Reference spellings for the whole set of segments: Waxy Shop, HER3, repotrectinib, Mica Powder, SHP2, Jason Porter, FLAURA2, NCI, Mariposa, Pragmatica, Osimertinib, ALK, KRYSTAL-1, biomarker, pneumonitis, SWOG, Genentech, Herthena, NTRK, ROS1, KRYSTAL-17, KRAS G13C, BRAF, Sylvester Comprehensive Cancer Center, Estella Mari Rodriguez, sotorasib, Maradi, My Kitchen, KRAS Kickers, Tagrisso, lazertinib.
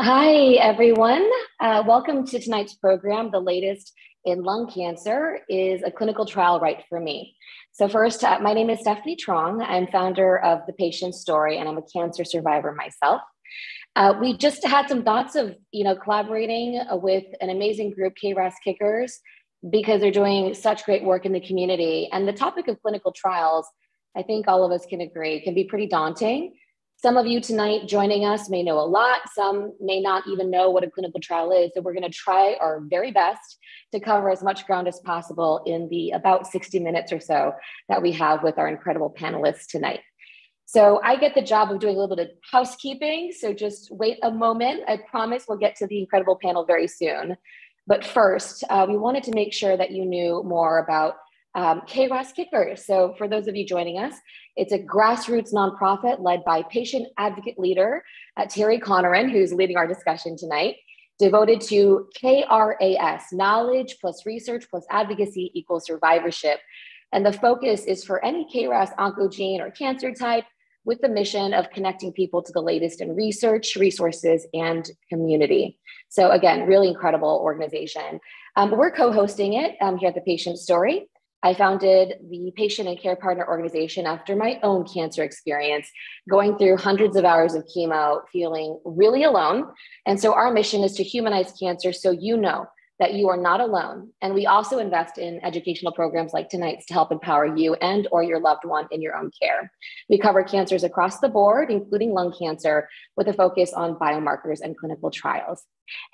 Hi, everyone. Welcome to tonight's program. The latest in lung cancer is a clinical trial right for me. So first, my name is Stephanie Truong. I'm founder of The Patient Story, and I'm a cancer survivor myself. We just had some thoughts of, collaborating with an amazing group, KRAS Kickers, because they're doing such great work in the community. And the topic of clinical trials, I think all of us can agree, can be pretty daunting. Some of you tonight joining us may know a lot. Some may not even know what a clinical trial is. So we're going to try our very best to cover as much ground as possible in the about 60 minutes or so that we have with our incredible panelists tonight. So I get the job of doing a little bit of housekeeping. So just wait a moment. I promise we'll get to the incredible panel very soon. But first, we wanted to make sure that you knew more about KRAS Kickers. So for those of you joining us, it's a grassroots nonprofit led by patient advocate leader, Terry Conneran, who's leading our discussion tonight, devoted to KRAS, knowledge plus research plus advocacy equals survivorship. And the focus is for any KRAS oncogene or cancer type, with the mission of connecting people to the latest in research, resources, and community. So again, really incredible organization. We're co-hosting it here at The Patient Story. I founded the Patient and Care Partner Organization after my own cancer experience, going through hundreds of hours of chemo, feeling really alone. And so our mission is to humanize cancer so you know that you are not alone. And we also invest in educational programs like tonight's to help empower you and or your loved one in your own care. We cover cancers across the board, including lung cancer, with a focus on biomarkers and clinical trials.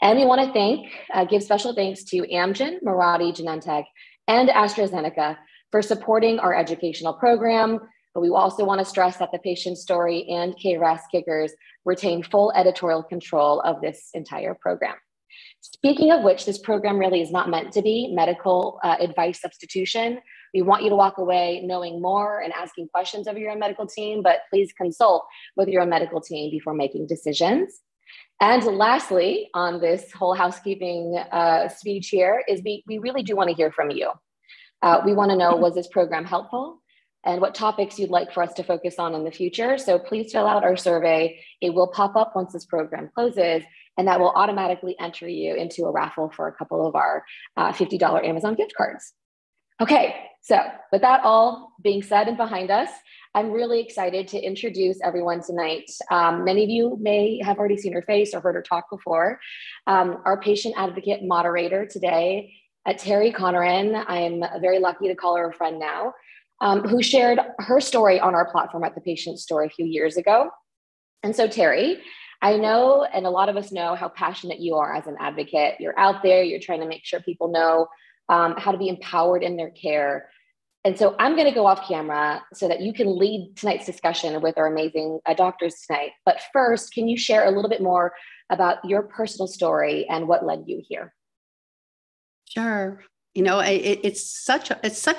And we want to give special thanks to Amgen, Maradi, Genentech, and AstraZeneca for supporting our educational program. But we also want to stress that The Patient Story and KRAS Kickers retain full editorial control of this entire program. Speaking of which, this program really is not meant to be medical advice substitution. We want you to walk away knowing more and asking questions of your own medical team, but please consult with your own medical team before making decisions. And lastly, on this whole housekeeping speech here, is we really do want to hear from you. We want to know, was this program helpful, and what topics you'd like for us to focus on in the future? So please fill out our survey. It will pop up once this program closes, and that will automatically enter you into a raffle for a couple of our $50 Amazon gift cards. Okay, so with that all being said and behind us, I'm really excited to introduce everyone tonight. Many of you may have already seen her face or heard her talk before. Our patient advocate moderator today, Terry Conneran, I'm very lucky to call her a friend now, who shared her story on our platform at The Patient Story a few years ago. And so Terry, I know, and a lot of us know, how passionate you are as an advocate. You're out there, you're trying to make sure people know how to be empowered in their care. And so I'm going to go off camera so that you can lead tonight's discussion with our amazing doctors tonight. But first, can you share a little bit more about your personal story and what led you here? Sure. You know, it's such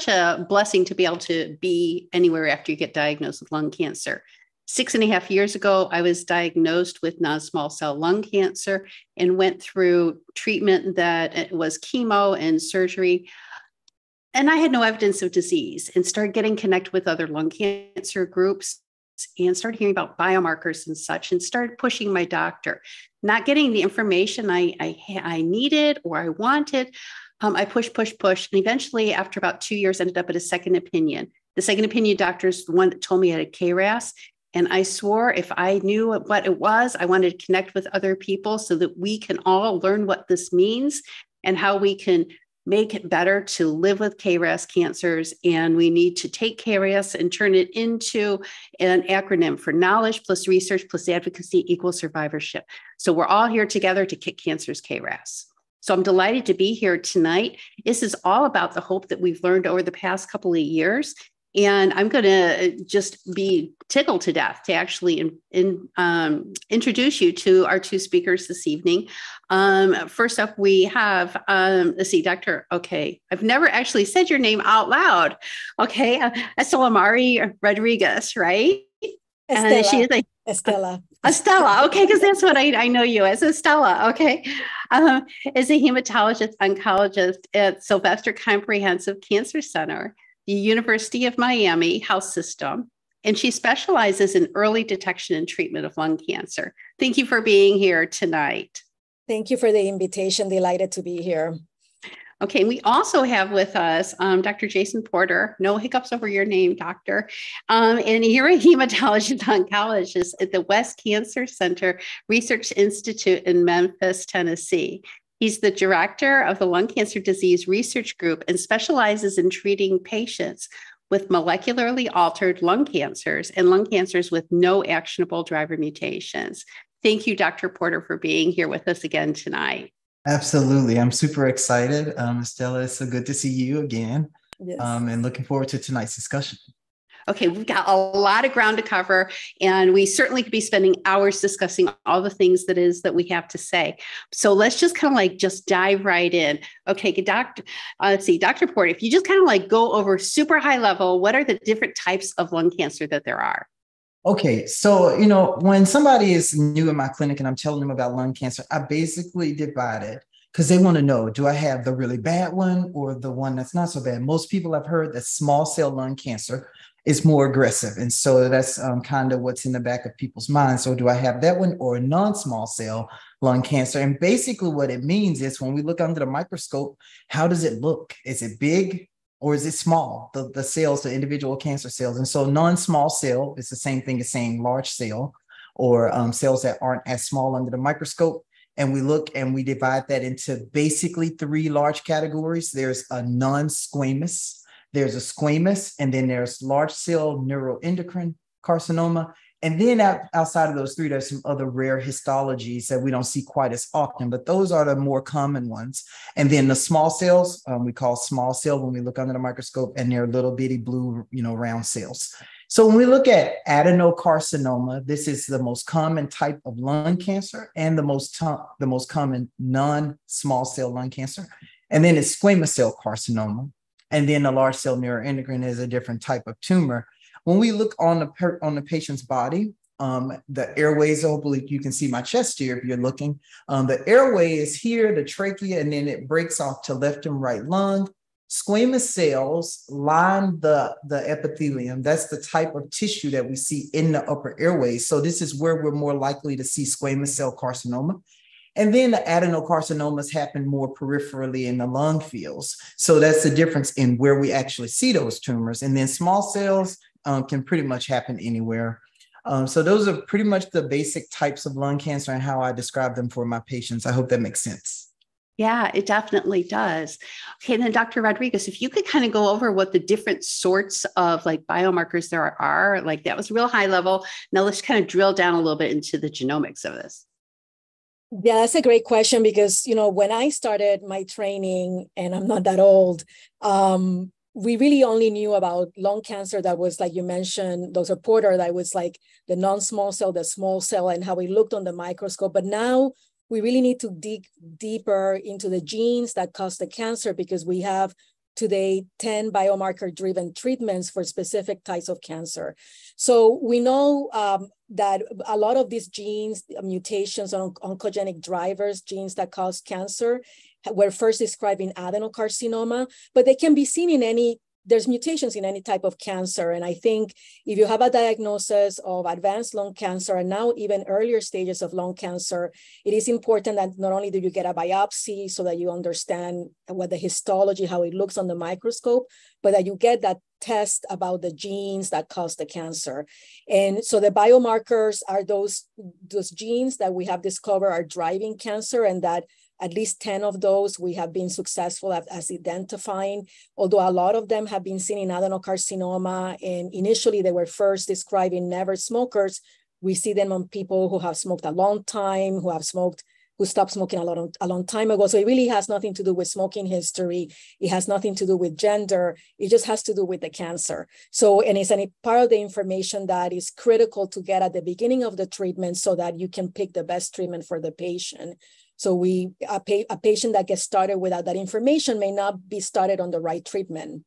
a blessing to be able to be anywhere after you get diagnosed with lung cancer. 6.5 years ago, I was diagnosed with non-small cell lung cancer and went through treatment that was chemo and surgery. And I had no evidence of disease, and started getting connected with other lung cancer groups and started hearing about biomarkers and such, and started pushing my doctor, not getting the information I needed or I wanted. I pushed. And eventually, after about 2 years, ended up at a second opinion. The second opinion doctor is the one that told me I had a KRAS. And I swore if I knew what it was, I wanted to connect with other people so that we can all learn what this means and how we can make it better to live with KRAS cancers. And we need to take KRAS and turn it into an acronym for knowledge plus research plus advocacy equals survivorship. So we're all here together to kick cancer's KRAS. So I'm delighted to be here tonight. This is all about the hope that we've learned over the past couple of years. And I'm going to just be tickled to death to actually introduce you to our two speakers this evening. First up, we have, Dr. Okay, I've never actually said your name out loud. Okay, Estella Mari Rodriguez, right? Estella. And she is Estella. Okay, because that's what I know you as, Estella. Okay, is a hematologist oncologist at Sylvester Comprehensive Cancer Center, the University of Miami Health System, and she specializes in early detection and treatment of lung cancer. Thank you for being here tonight. Thank you for the invitation. Delighted to be here. Okay, we also have with us Dr. Jason Porter. No hiccups over your name, doctor. And you're a hematologist oncologist at the West Cancer Center Research Institute in Memphis, Tennessee. He's the director of the Lung Cancer Disease Research Group and specializes in treating patients with molecularly altered lung cancers and lung cancers with no actionable driver mutations. Thank you, Dr. Porter, for being here with us again tonight. Absolutely. I'm super excited. Estella, it's so good to see you again. Yes. And looking forward to tonight's discussion. Okay, we've got a lot of ground to cover, and we certainly could be spending hours discussing all the things that we have to say. So let's just kind of like just dive right in. Okay, Dr. Porter, if you just kind of like go over super high level, what are the different types of lung cancer that there are? Okay, so, you know, when somebody is new in my clinic and I'm telling them about lung cancer, I basically divide it because they want to know, do I have the really bad one or the one that's not so bad? Most people have heard that small cell lung cancer is more aggressive. And so that's kind of what's in the back of people's minds. So do I have that one or non-small cell lung cancer? And basically what it means is when we look under the microscope, how does it look? Is it big? Or is it small, the cells, the individual cancer cells? And so non-small cell is the same thing as saying large cell or cells that aren't as small under the microscope. And we look and we divide that into basically three large categories. There's a non-squamous, there's a squamous, and then there's large cell neuroendocrine carcinoma. And then outside of those three, there's some other rare histologies that we don't see quite as often, but those are the more common ones. And then the small cells, we call small cell when we look under the microscope, and they're little bitty blue, you know, round cells. So when we look at adenocarcinoma, this is the most common type of lung cancer and the most common non-small cell lung cancer. And then it's squamous cell carcinoma. And then the large cell neuroendocrine is a different type of tumor. When we look on the patient's body, the airways, hopefully you can see my chest here if you're looking. The airway is here, the trachea, and then it breaks off to left and right lung. Squamous cells line the epithelium. That's the type of tissue that we see in the upper airway. So this is where we're more likely to see squamous cell carcinoma. And then the adenocarcinomas happen more peripherally in the lung fields. So that's the difference in where we actually see those tumors. And then small cells, can pretty much happen anywhere. So those are pretty much the basic types of lung cancer and how I describe them for my patients. I hope that makes sense. Yeah, it definitely does. Okay, and then Dr. Rodriguez, if you could kind of go over what the different sorts of like biomarkers there are, like that was real high level. Now let's kind of drill down a little bit into the genomics of this. Yeah, that's a great question because, you know, when I started my training, and I'm not that old, we really only knew about lung cancer that was, like you mentioned, Dr. Porter, that was like the non-small cell, the small cell, and how we looked on the microscope. But now we really need to dig deeper into the genes that cause the cancer because we have today 10 biomarker-driven treatments for specific types of cancer. So we know that a lot of these genes, mutations, oncogenic drivers, genes that cause cancer, were first described in adenocarcinoma, but they can be seen in there's mutations in any type of cancer. And I think if you have a diagnosis of advanced lung cancer and now even earlier stages of lung cancer, it is important that not only do you get a biopsy so that you understand what the histology, how it looks on the microscope, but that you get that test about the genes that cause the cancer. And so the biomarkers are those genes that we have discovered are driving cancer, and that at least 10 of those we have been successful at identifying, although a lot of them have been seen in adenocarcinoma, and initially they were first described in never smokers. We see them on people who have smoked a long time, who stopped smoking a long time ago. So it really has nothing to do with smoking history. It has nothing to do with gender. It just has to do with the cancer. So, and it's any part of the information that is critical to get at the beginning of the treatment so that you can pick the best treatment for the patient. So a patient that gets started without that information may not be started on the right treatment.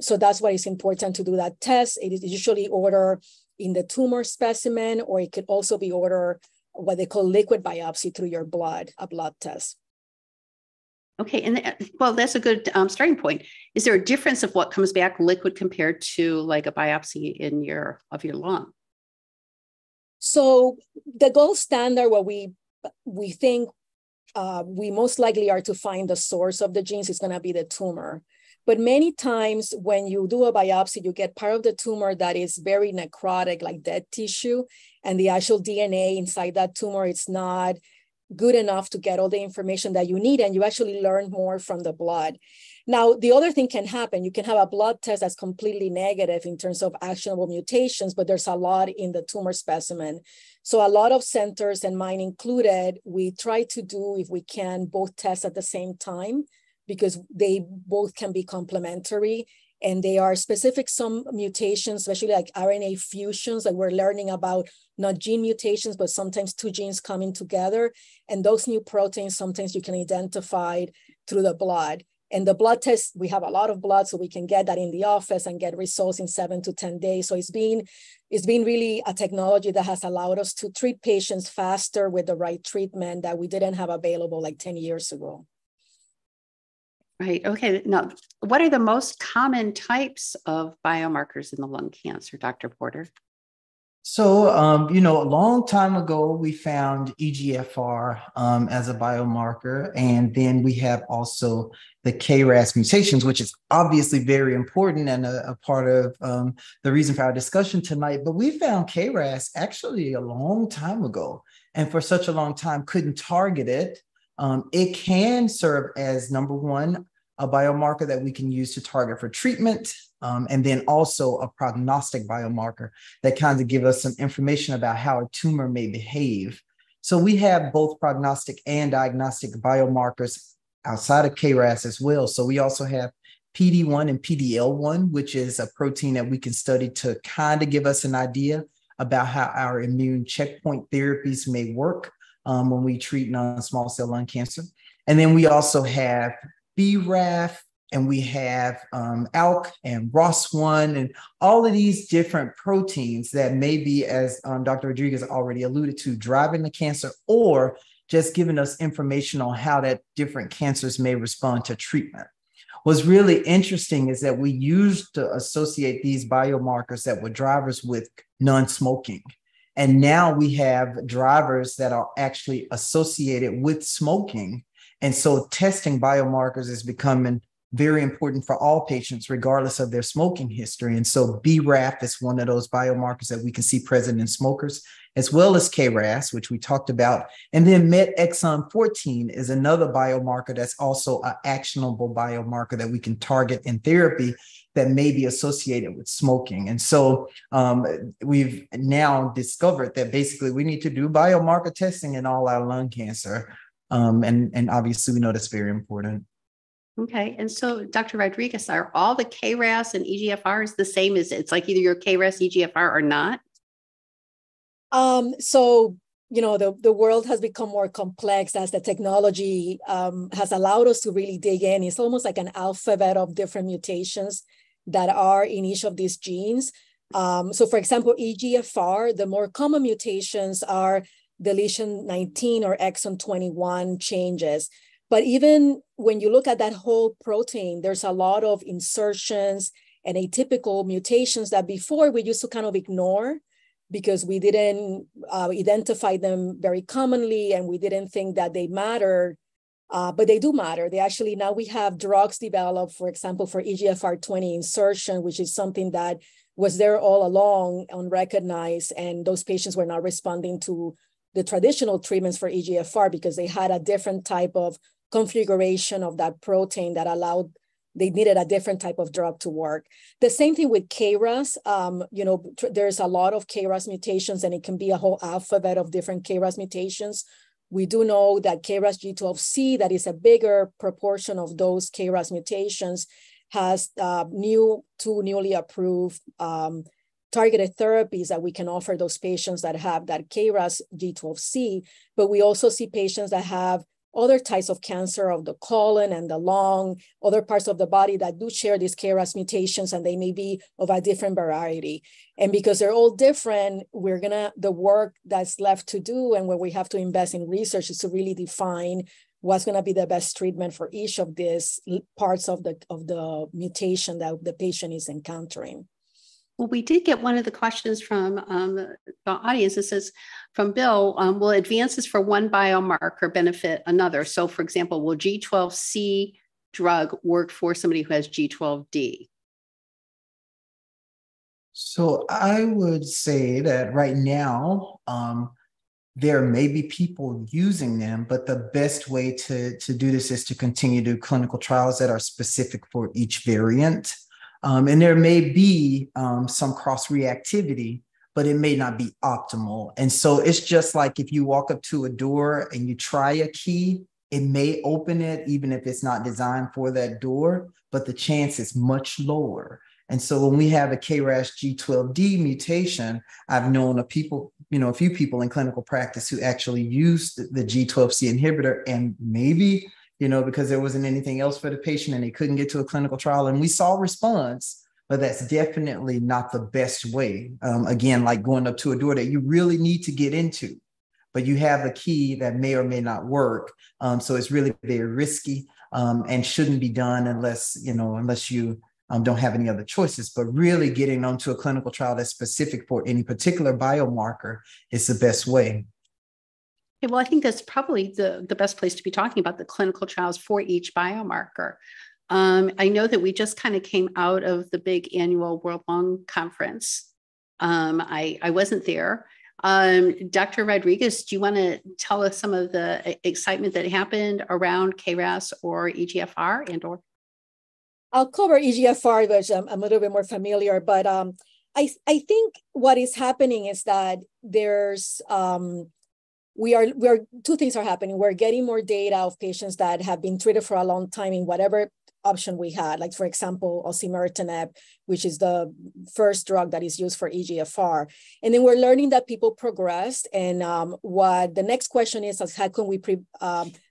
So that's why it's important to do that test. It is usually ordered in the tumor specimen, or it could also be ordered what they call liquid biopsy through your blood, a blood test. Okay, and well, that's a good starting point. Is there a difference of what comes back liquid compared to like a biopsy in your of your lung? So the gold standard, what we think we most likely are to find the source of the genes is going to be the tumor. But many times when you do a biopsy, you get part of the tumor that is very necrotic, like dead tissue, and the actual DNA inside that tumor, it's not good enough to get all the information that you need, and you actually learn more from the blood. Now, the other thing can happen. You can have a blood test that's completely negative in terms of actionable mutations, but there's a lot in the tumor specimen. So a lot of centers, and mine included, we try to do, if we can, both tests at the same time, because they both can be complementary, and they are specific. Some mutations, especially like RNA fusions, that we're learning about, not gene mutations, but sometimes two genes coming together. And those new proteins, sometimes you can identify through the blood. And the blood test, we have a lot of blood, so we can get that in the office and get results in 7 to 10 days. So it's been really a technology that has allowed us to treat patients faster with the right treatment that we didn't have available like 10 years ago. Right. Okay. Now, what are the most common types of biomarkers in the lung cancer, Dr. Porter? So, you know, a long time ago, we found EGFR as a biomarker. And then we have also the KRAS mutations, which is obviously very important and a part of the reason for our discussion tonight. But we found KRAS actually a long time ago, and for such a long time couldn't target it. It can serve as, number one, a biomarker that we can use to target for treatment, and then also a prognostic biomarker that kind of gives us some information about how a tumor may behave. So we have both prognostic and diagnostic biomarkers outside of KRAS as well. So we also have PD-1 and PD-L1, which is a protein that we can study to kind of give us an idea about how our immune checkpoint therapies may work when we treat non-small cell lung cancer. And then we also have BRAF, and we have ALK and ROS1, and all of these different proteins that may be, as Dr. Rodriguez already alluded to, driving the cancer or just giving us information on how that different cancers may respond to treatment. What's really interesting is that we used to associate these biomarkers that were drivers with non-smoking. And now we have drivers that are actually associated with smoking. And so testing biomarkers is becoming very important for all patients, regardless of their smoking history. And so BRAF is one of those biomarkers that we can see present in smokers, as well as KRAS, which we talked about. And then MET exon 14 is another biomarker that's also an actionable biomarker that we can target in therapy that may be associated with smoking. And so we've now discovered that basically we need to do biomarker testing in all our lung cancer. And obviously we know that's very important. Okay. And so Dr. Rodriguez, are all the KRAS and EGFRs the same? As it's like either your KRAS, EGFR or not? So, you know, the world has become more complex as the technology has allowed us to really dig in. It's almost like an alphabet of different mutations that are in each of these genes. So for example, EGFR, the more common mutations are deletion 19 or exon 21 changes. But even when you look at that whole protein, there's a lot of insertions and atypical mutations that before we used to kind of ignore because we didn't identify them very commonly and we didn't think that they mattered, but they do matter. They actually, now we have drugs developed, for example, for EGFR20 insertion, which is something that was there all along, unrecognized, and those patients were not responding to the traditional treatments for EGFR because they had a different type of configuration of that protein that allowed, they needed a different type of drug to work. The same thing with KRAS, you know, there's a lot of KRAS mutations and it can be a whole alphabet of different KRAS mutations. We do know that KRAS G12C, that is a bigger proportion of those KRAS mutations, has two newly approved targeted therapies that we can offer those patients that have that KRAS G12C, but we also see patients that have other types of cancer of the colon and the lung, other parts of the body that do share these KRAS mutations, and they may be of a different variety. And because they're all different, the work that's left to do and where we have to invest in research is to really define what's going to be the best treatment for each of these parts of the mutation that the patient is encountering. Well, we did get one of the questions from the audience. It says, from Bill, will advances for one biomarker benefit another? So, for example, will G12C drug work for somebody who has G12D? So I would say that right now, there may be people using them, but the best way to do this is to continue to do clinical trials that are specific for each variant. And there may be some cross-reactivity, but it may not be optimal. And so it's just like if you walk up to a door and you try a key, it may open it, even if it's not designed for that door, but the chance is much lower. And so when we have a KRAS G12D mutation, I've known a people, you know, a few people in clinical practice who actually used the G12C inhibitor, and maybe, you know, because there wasn't anything else for the patient and they couldn't get to a clinical trial, and we saw response, but that's definitely not the best way. Again, like going up to a door that you really need to get into, but you have a key that may or may not work. So it's really very risky and shouldn't be done unless, you know, unless you don't have any other choices, but really getting onto a clinical trial that's specific for any particular biomarker is the best way. Well, I think that's probably the best place to be talking about the clinical trials for each biomarker. I know that we just kind of came out of the big annual World Lung Conference. I wasn't there. Dr. Rodriguez, do you want to tell us some of the excitement that happened around KRAS or EGFR and or? I'll cover EGFR, which I'm a little bit more familiar, but I think what is happening is that there's... two things are happening. We're getting more data of patients that have been treated for a long time in whatever option we had. Like, for example, Osimertinib, which is the first drug that is used for EGFR. And then we're learning that people progressed. And what the next question is how can we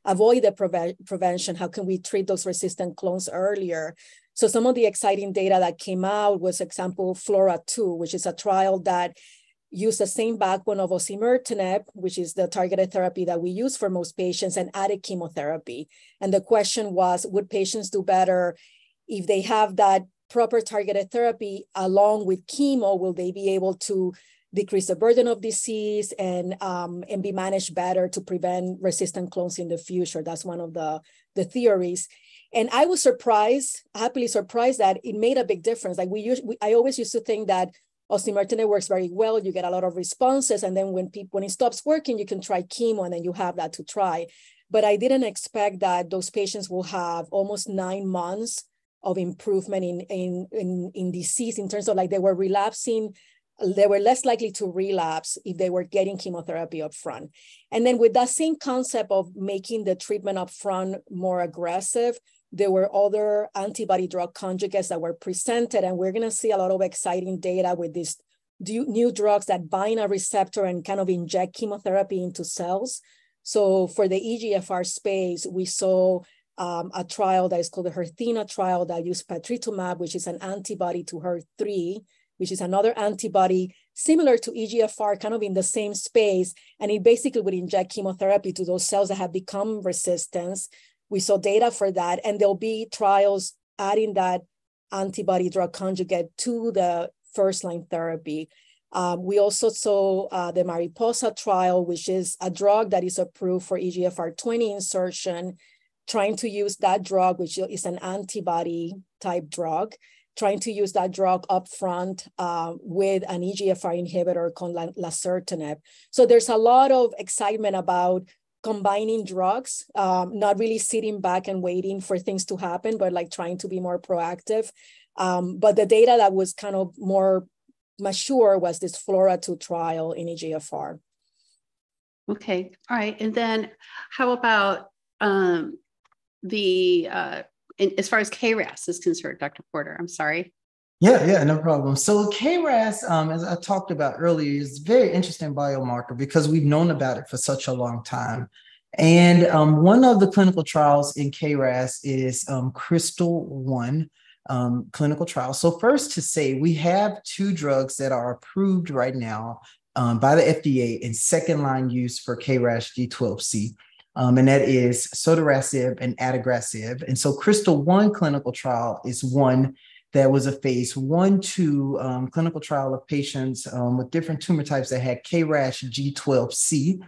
avoid the prevention? How can we treat those resistant clones earlier? So some of the exciting data that came out was, for example, FLAURA2, which is a trial that use the same backbone of osimertinib, which is the targeted therapy that we use for most patients, and added chemotherapy. And the question was, would patients do better if they have that proper targeted therapy along with chemo? Will they be able to decrease the burden of disease and be managed better to prevent resistant clones in the future? That's one of the theories. And I was surprised, happily surprised, that it made a big difference. Like I always used to think that osimertinib works very well, you get a lot of responses, and then when it stops working, you can try chemo, and then you have that to try. But I didn't expect that those patients will have almost 9 months of improvement in disease in terms of like they were relapsing, they were less likely to relapse if they were getting chemotherapy up front. And then with that same concept of making the treatment up front more aggressive, there were other antibody drug conjugates that were presented, and we're going to see a lot of exciting data with these new drugs that bind a receptor and kind of inject chemotherapy into cells. So for the EGFR space, we saw a trial that is called the Herthena trial that used patritumab, which is an antibody to HER3, which is another antibody similar to EGFR, kind of in the same space. And it basically would inject chemotherapy to those cells that have become resistant. We saw data for that, and there'll be trials adding that antibody drug conjugate to the first-line therapy. We also saw the Mariposa trial, which is a drug that is approved for EGFR20 insertion, trying to use that drug, which is an antibody type drug, trying to use that drug upfront with an EGFR inhibitor called lazertinib. So there's a lot of excitement about combining drugs, not really sitting back and waiting for things to happen, but like trying to be more proactive. But the data that was kind of more mature was this FLAURA2 trial in EGFR. Okay, all right. And then how about as far as KRAS is concerned, Dr. Porter, I'm sorry. Yeah, no problem. So KRAS, as I talked about earlier, is a very interesting biomarker because we've known about it for such a long time. And one of the clinical trials in KRAS is KRYSTAL-1 clinical trial. So first to say, we have two drugs that are approved right now by the FDA in second-line use for KRAS G12C. and that is sotorasib and adagrasib. And so KRYSTAL-1 clinical trial is one that was a phase 1/2 clinical trial of patients with different tumor types that had KRAS G12C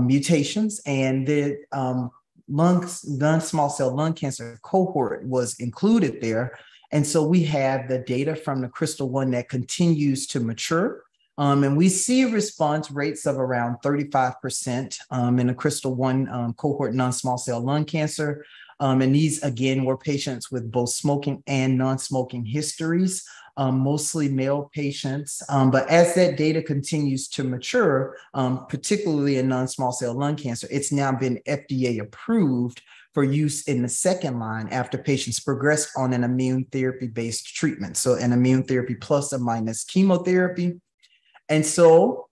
mutations, and the non-small cell lung cancer cohort was included there. And so we have the data from the KRYSTAL-1 that continues to mature. And we see response rates of around 35% in the KRYSTAL-1 cohort non-small cell lung cancer. And these, again, were patients with both smoking and non-smoking histories, mostly male patients. But as that data continues to mature, particularly in non-small cell lung cancer, it's now been FDA approved for use in the second line after patients progressed on an immune therapy-based treatment. So an immune therapy plus or minus chemotherapy. And so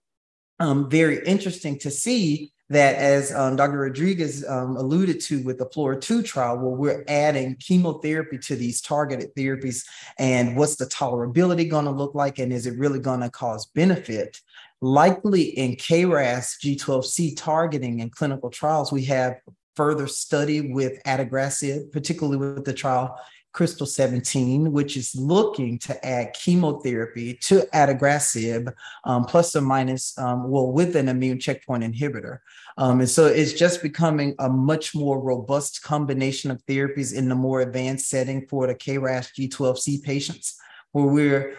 very interesting to see that, as Dr. Rodriguez alluded to with the FLAURA2 trial, where we're adding chemotherapy to these targeted therapies, and what's the tolerability going to look like, and is it really going to cause benefit? Likely in KRAS G12C targeting in clinical trials, we have further study with adagrasib, particularly with the trial KRYSTAL-17, which is looking to add chemotherapy to adagrasib plus or minus, with an immune checkpoint inhibitor. And so it's just becoming a much more robust combination of therapies in the more advanced setting for the KRAS G12C patients, where we're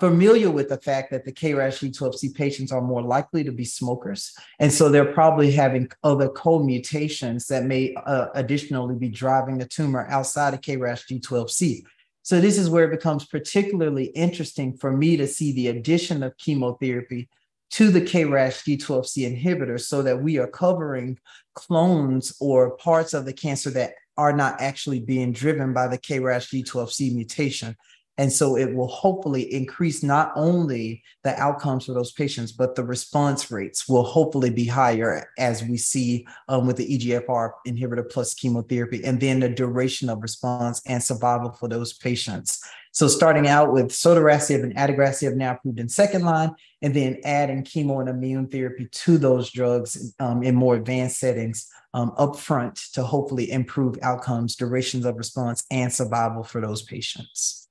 familiar with the fact that the KRAS G12C patients are more likely to be smokers. And so they're probably having other co-mutations that may additionally be driving the tumor outside of KRAS G12C. So this is where it becomes particularly interesting for me to see the addition of chemotherapy to the KRAS G12C inhibitor, so that we are covering clones or parts of the cancer that are not actually being driven by the KRAS G12C mutation. And so it will hopefully increase not only the outcomes for those patients, but the response rates will hopefully be higher, as we see with the EGFR inhibitor plus chemotherapy, and then the duration of response and survival for those patients. So starting out with sotorasib and adagrasib, now approved in second line, and then adding chemo and immune therapy to those drugs in more advanced settings upfront to hopefully improve outcomes, durations of response, and survival for those patients.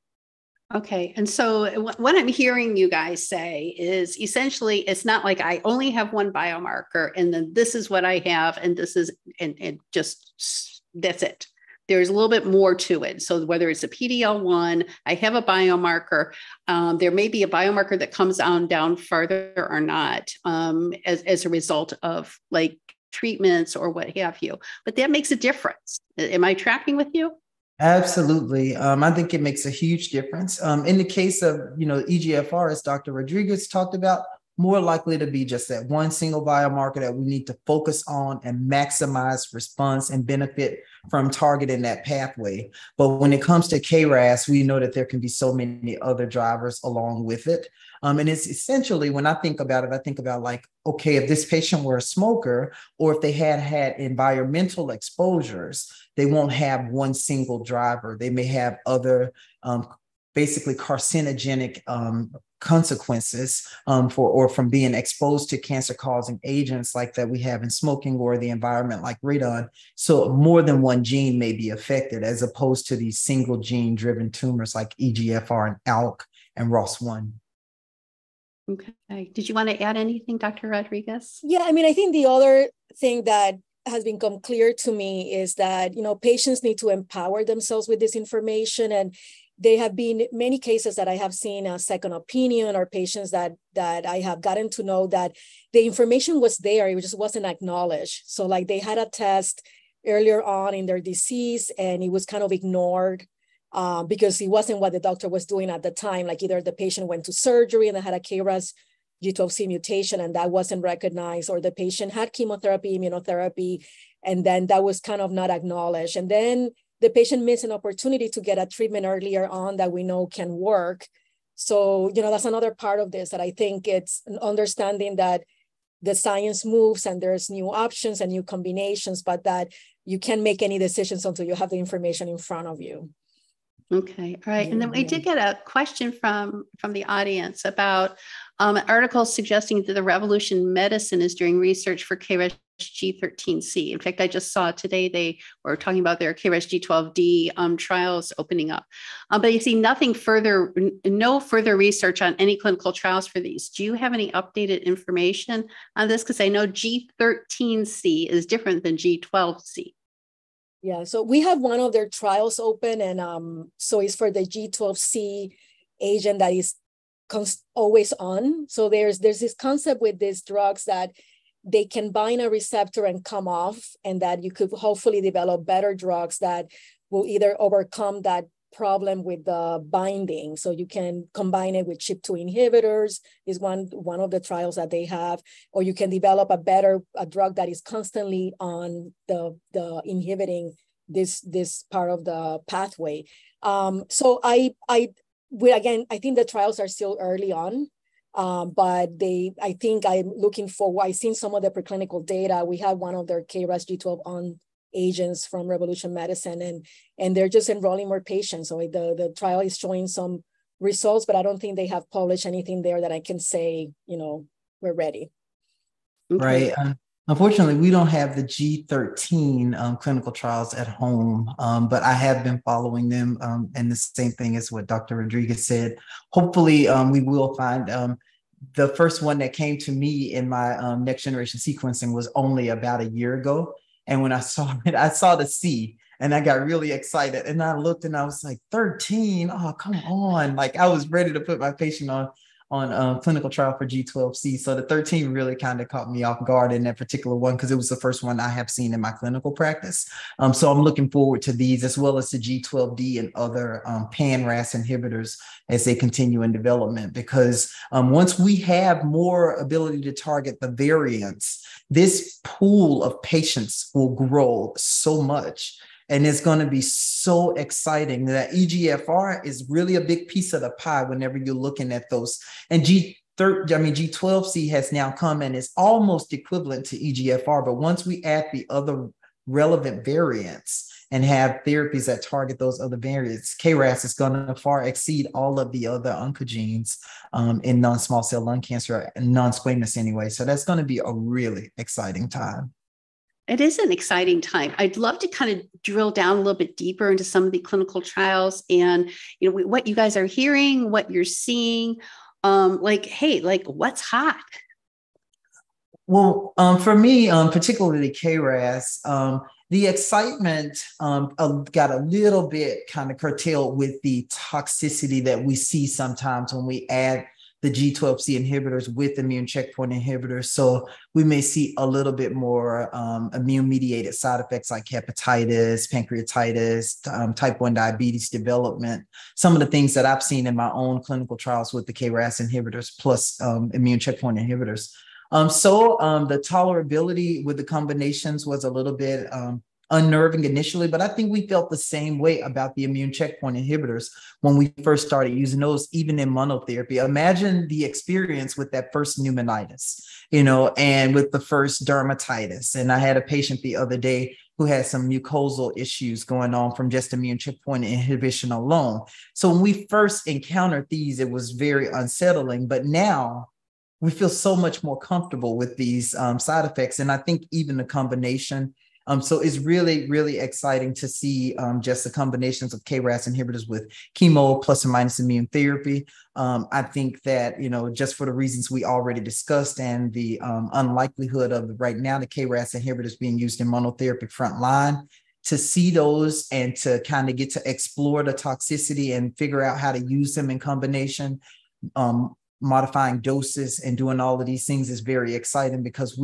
Okay. And so what I'm hearing you guys say is essentially, it's not like I only have one biomarker and then this is what I have and this is, and just, that's it. There's a little bit more to it. So whether it's a PD-L1, I have a biomarker, there may be a biomarker that comes on down further or not as a result of like treatments or what have you, but that makes a difference. Am I tracking with you? Absolutely. I think it makes a huge difference. In the case of, EGFR, as Dr. Rodriguez talked about, more likely to be just that one single biomarker that we need to focus on and maximize response and benefit from targeting that pathway. But when it comes to KRAS, we know that there can be so many other drivers along with it. And it's essentially, when I think about it, I think about like, okay, if this patient were a smoker or if they had environmental exposures, they won't have one single driver. They may have other basically carcinogenic consequences from being exposed to cancer-causing agents like that we have in smoking or the environment like radon. So more than one gene may be affected, as opposed to these single gene-driven tumors like EGFR and ALK and ROS1. Okay. Did you want to add anything, Dr. Rodriguez? Yeah, I mean, I think the other thing that has become clear to me is that, patients need to empower themselves with this information, and there have been many cases that I have seen a second opinion, or patients that I have gotten to know that the information was there, it just wasn't acknowledged. So like they had a test earlier on in their disease and it was kind of ignored because it wasn't what the doctor was doing at the time. Like either the patient went to surgery and they had a KRAS G12C mutation and that wasn't recognized, or the patient had chemotherapy, immunotherapy, and then that was kind of not acknowledged. And then the patient missed an opportunity to get a treatment earlier on that we know can work. So, that's another part of this that I think it's understanding that the science moves and there's new options and new combinations, but that you can't make any decisions until you have the information in front of you. Okay. All right. And then we did get a question from the audience about an article suggesting that the Revolution Medicine is doing research for KRAS G13C. In fact, I just saw today they were talking about their KRAS G12D trials opening up. But you see nothing further, no further research on any clinical trials for these. Do you have any updated information on this? Because I know G13C is different than G12C. Yeah, so we have one of their trials open, and so it's for the G12C agent that is always on. So there's this concept with these drugs that they can bind a receptor and come off, and that you could hopefully develop better drugs that will either overcome that problem with the binding. So you can combine it with SHP2 inhibitors is one of the trials that they have, or you can develop a drug that is constantly on the inhibiting this part of the pathway. So again, I think the trials are still early on. But I think I'm looking for, I've seen some of the preclinical data. We have one of their KRAS G12 on agents from Revolution Medicine, and they're just enrolling more patients. So the trial is showing some results, but I don't think they have published anything there that I can say, you know, we're ready. Okay. Right. Unfortunately, we don't have the G13 clinical trials at home, but I have been following them, and the same thing as what Dr. Rodriguez said. Hopefully, we will find the first one that came to me in my next generation sequencing was only about a year ago. And when I saw it, I saw the C and I got really excited, and I looked and I was like, 13, oh, come on. Like, I was ready to put my patient on a clinical trial for G12C. So the 13 really kind of caught me off guard in that particular one, because it was the first one I have seen in my clinical practice. So I'm looking forward to these, as well as the G12D and other pan-RAS inhibitors as they continue in development, because once we have more ability to target the variants, this pool of patients will grow so much. And it's going to be so exciting. That EGFR is really a big piece of the pie whenever you're looking at those. And G12C has now come and is almost equivalent to EGFR. But once we add the other relevant variants and have therapies that target those other variants, KRAS is going to far exceed all of the other oncogenes in non-small cell lung cancer, non-squamous anyway. So that's going to be a really exciting time. It is an exciting time. I'd love to kind of drill down a little bit deeper into some of the clinical trials and, you know, what you guys are hearing, what you're seeing, like, hey, like what's hot? Well, for me, particularly KRAS, the excitement got a little bit kind of curtailed with the toxicity that we see sometimes when we add the G12C inhibitors with immune checkpoint inhibitors. So we may see a little bit more immune-mediated side effects like hepatitis, pancreatitis, type 1 diabetes development. Some of the things that I've seen in my own clinical trials with the KRAS inhibitors plus immune checkpoint inhibitors. The tolerability with the combinations was a little bit unnerving initially, but I think we felt the same way about the immune checkpoint inhibitors when we first started using those, even in monotherapy. Imagine the experience with that first pneumonitis, you know, and with the first dermatitis. And I had a patient the other day who had some mucosal issues going on from just immune checkpoint inhibition alone. So when we first encountered these, it was very unsettling, but now we feel so much more comfortable with these side effects. And I think even the combination. So it's really, really exciting to see just the combinations of KRAS inhibitors with chemo plus or minus immune therapy. I think that, you know, just for the reasons we already discussed and the unlikelihood of right now the KRAS inhibitors being used in monotherapy frontline, to see those and to kind of get to explore the toxicity and figure out how to use them in combination, modifying doses and doing all of these things is very exciting, because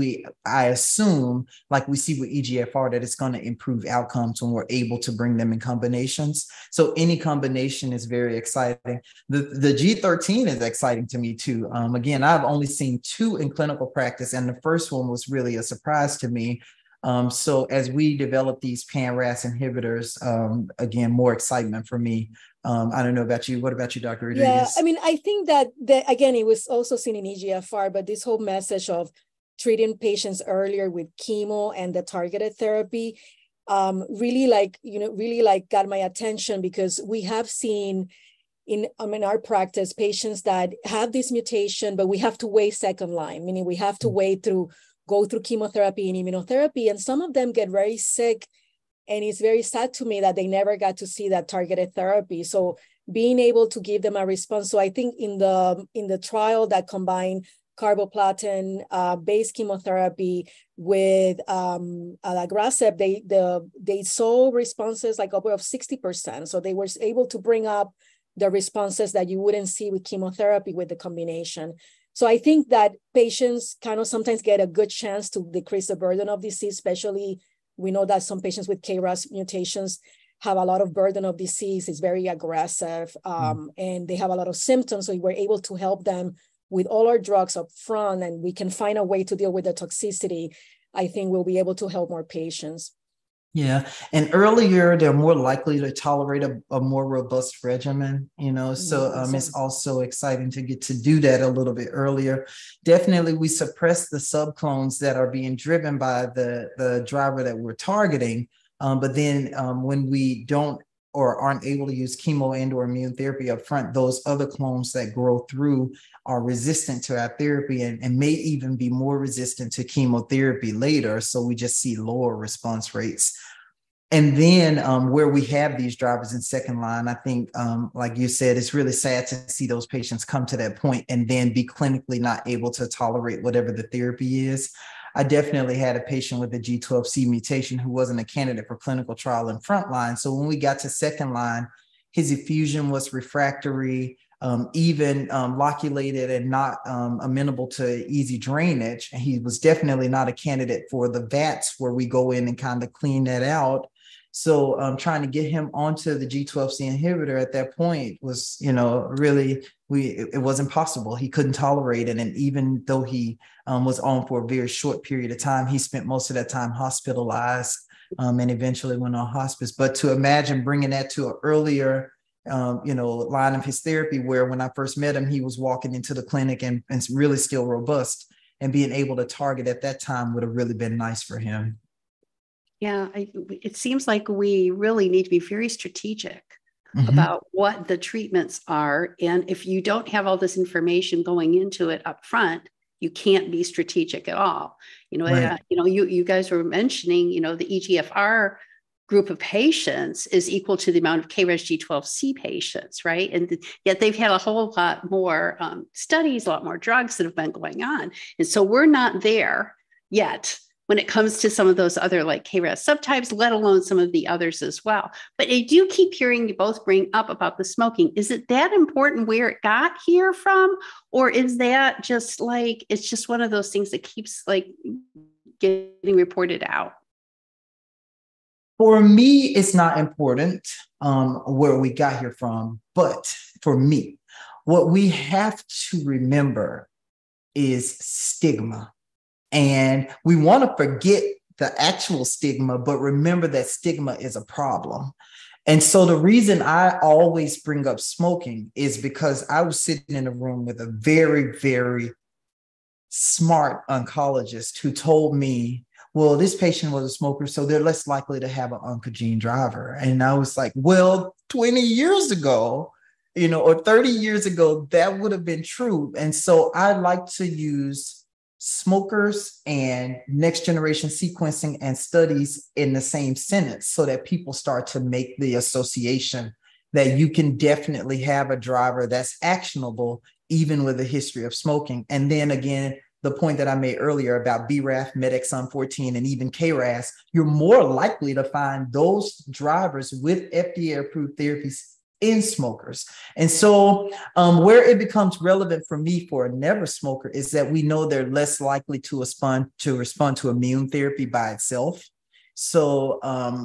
I assume, like we see with EGFR, that it's going to improve outcomes when we're able to bring them in combinations. So any combination is very exciting. The G13 is exciting to me too. Again, I've only seen two in clinical practice, and the first one was really a surprise to me. So as we develop these pan-RAS inhibitors, again, more excitement for me. I don't know about you. What about you, Dr. Rodriguez? Yeah, I mean, I think that again, it was also seen in EGFR, but this whole message of treating patients earlier with chemo and the targeted therapy really got my attention, because we have seen in our practice patients that have this mutation, but we have to wait second line, meaning we have to wait through go through chemotherapy and immunotherapy, and some of them get very sick. And it's very sad to me that they never got to see that targeted therapy. So being able to give them a response. So I think in the trial that combined carboplatin-based chemotherapy with adagrasib, they saw responses like upward of 60%. So they were able to bring up the responses that you wouldn't see with chemotherapy with the combination. So I think that patients kind of sometimes get a good chance to decrease the burden of disease, especially we know that some patients with KRAS mutations have a lot of burden of disease. It's very aggressive, and they have a lot of symptoms. So we're able to help them with all our drugs up front, and we can find a way to deal with the toxicity. I think we'll be able to help more patients. Yeah. And earlier, they're more likely to tolerate a more robust regimen, you know, so it's also exciting to get to do that a little bit earlier. Definitely, we suppress the subclones that are being driven by the driver that we're targeting. But then when we don't or aren't able to use chemo and or immune therapy up front, those other clones that grow through are resistant to our therapy and may even be more resistant to chemotherapy later. So we just see lower response rates. And then where we have these drivers in second line, I think, like you said, it's really sad to see those patients come to that point and then be clinically not able to tolerate whatever the therapy is. I definitely had a patient with a G12C mutation who wasn't a candidate for clinical trial in frontline. So when we got to second line, his effusion was refractory, even loculated and not amenable to easy drainage. And he was definitely not a candidate for the VATS where we go in and kind of clean that out. So trying to get him onto the G12C inhibitor at that point was, you know, really, it wasn't possible. He couldn't tolerate it. And even though he was on for a very short period of time, he spent most of that time hospitalized and eventually went on hospice. But to imagine bringing that to an earlier, you know, line of his therapy, where when I first met him, he was walking into the clinic and really still robust, and being able to target at that time would have really been nice for him. Yeah, it seems like we really need to be very strategic about what the treatments are. And if you don't have all this information going into it up front, you can't be strategic at all. You know, right. You know, you guys were mentioning, you know, the EGFR group of patients is equal to the amount of KRAS G12C patients, right? And yet they've had a whole lot more studies, a lot more drugs that have been going on. And so we're not there yet when it comes to some of those other like KRAS subtypes, let alone some of the others as well. But I do keep hearing you both bring up about the smoking. Is it that important where it got here from? Or is that just like, it's just one of those things that keeps like getting reported out? For me, it's not important where we got here from. But for me, what we have to remember is stigma. And we want to forget the actual stigma, but remember that stigma is a problem. And so the reason I always bring up smoking is because I was sitting in a room with a very, very smart oncologist who told me, well, this patient was a smoker, so they're less likely to have an oncogene driver. And I was like, well, 20 years ago, you know, or 30 years ago, that would have been true. And so I like to use smokers and next generation sequencing and studies in the same sentence so that people start to make the association that you can definitely have a driver that's actionable even with a history of smoking. And then again, the point that I made earlier about BRAF, MET exon 14, and even KRAS, you're more likely to find those drivers with FDA-approved therapies in smokers. And so where it becomes relevant for me for a never smoker is that we know they're less likely to respond to immune therapy by itself. So,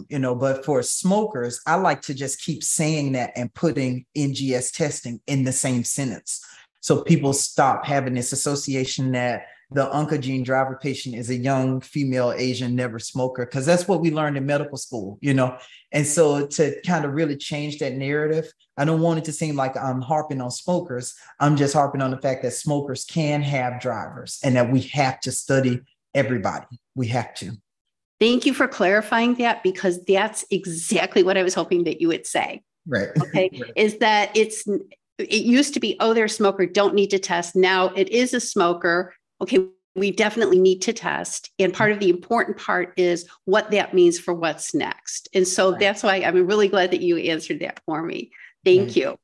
you know, but for smokers, I like to just keep saying that and putting NGS testing in the same sentence. So people stop having this association that the oncogene driver patient is a young female Asian never smoker, because that's what we learned in medical school, you know. And so to kind of really change that narrative, I don't want it to seem like I'm harping on smokers. I'm just harping on the fact that smokers can have drivers and that we have to study everybody. We have to. Thank you for clarifying that, because that's exactly what I was hoping that you would say. Right. Okay. Right. Is that it used to be, oh, they're a smoker, don't need to test. Now it is a smoker. Okay, we definitely need to test. And part of the important part is what that means for what's next. And so that's why I'm really glad that you answered that for me. Thank you.